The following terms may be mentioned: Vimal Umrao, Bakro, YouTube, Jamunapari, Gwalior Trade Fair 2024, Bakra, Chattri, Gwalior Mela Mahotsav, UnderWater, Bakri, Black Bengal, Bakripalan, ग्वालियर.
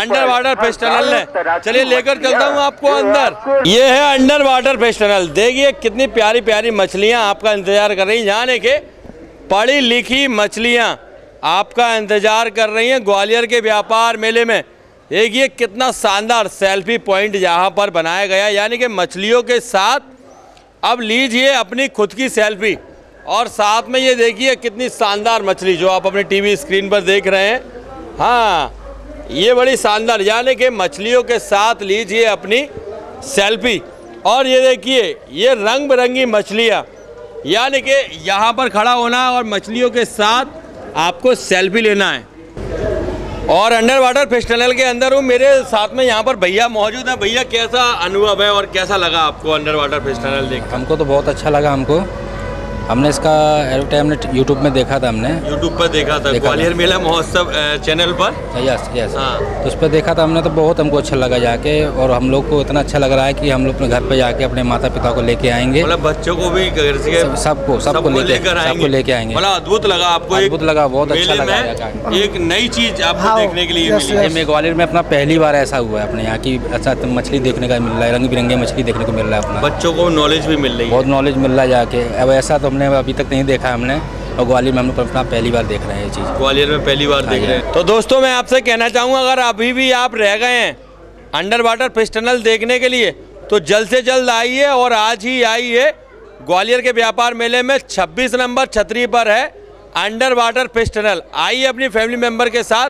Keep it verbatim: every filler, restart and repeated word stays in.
Under water face tunnel है। चलिए लेकर चलता हूँ आपको अंदर। ये है अंडर वाटर फेस टनल, देखिए कितनी प्यारी प्यारी मछलियाँ आपका इंतजार कर रही, यहाँ के पढ़ी लिखी मछलियाँ आपका इंतजार कर रही हैं ग्वालियर के व्यापार मेले में। एक ये कितना शानदार सेल्फी पॉइंट यहाँ पर बनाया गया, यानी कि मछलियों के साथ अब लीजिए अपनी खुद की सेल्फी, और साथ में ये देखिए कितनी शानदार मछली जो आप अपनी टीवी स्क्रीन पर देख रहे हैं। हाँ, ये बड़ी शानदार, यानी कि मछलियों के साथ लीजिए अपनी सेल्फी। और ये देखिए ये रंग बिरंगी मछलियाँ, यानी कि यहाँ पर खड़ा होना और मछलियों के साथ आपको सेल्फी लेना है। और अंडर वाटर फेस टनल के अंदर हूँ, मेरे साथ में यहाँ पर भैया मौजूद है। भैया कैसा अनुभव है और कैसा लगा आपको अंडर वाटर फेस टनल देख? हमको तो बहुत अच्छा लगा। हमको हमने इसका एडवर्टाइजमेंट हमने यूट्यूब में देखा था, हमने यूट्यूब पर देखा था, ग्वालियर मेला महोत्सव चैनल पर। यस यस हाँ, तो उस पर देखा था हमने, तो बहुत हमको अच्छा लगा जाके। और हम लोग को इतना अच्छा लग रहा है कि हम लोग अपने घर पे जाके अपने माता पिता को लेके आएंगे, मतलब बच्चों को भी, सबको सबको लेकर आएंगे, लेके आएंगे। बड़ा अद्भुत लगा आपको? अद्भुत लगा, बहुत अच्छा लगा, एक नई चीज़ आपको देखने के लिए। ग्वालियर में अपना पहली बार ऐसा हुआ है अपने यहाँ की, अच्छा मछली देखने का मिल रहा है, रंग बिरंगे मछली देखने को मिल रहा है, अपना बच्चों को नॉलेज भी मिल रही है, बहुत नॉलेज मिल रहा है जाके। अब ऐसा तो हमने अभी तक नहीं देखा हमने, और ग्वालियर में हम अपना पहली बार देख रहे हैं ये चीज़, ग्वालियर में पहली बार देख रहे हैं। तो दोस्तों मैं आपसे कहना चाहूँगा, अगर अभी भी आप रह गए हैं अंडर वाटर फेस टनल देखने के लिए तो जल्द से जल्द आइए, और आज ही आइए ग्वालियर के व्यापार मेले में। छब्बीस नंबर छतरी पर है अंडर वाटर फेस टनल, आइए अपनी फैमिली मेम्बर के साथ।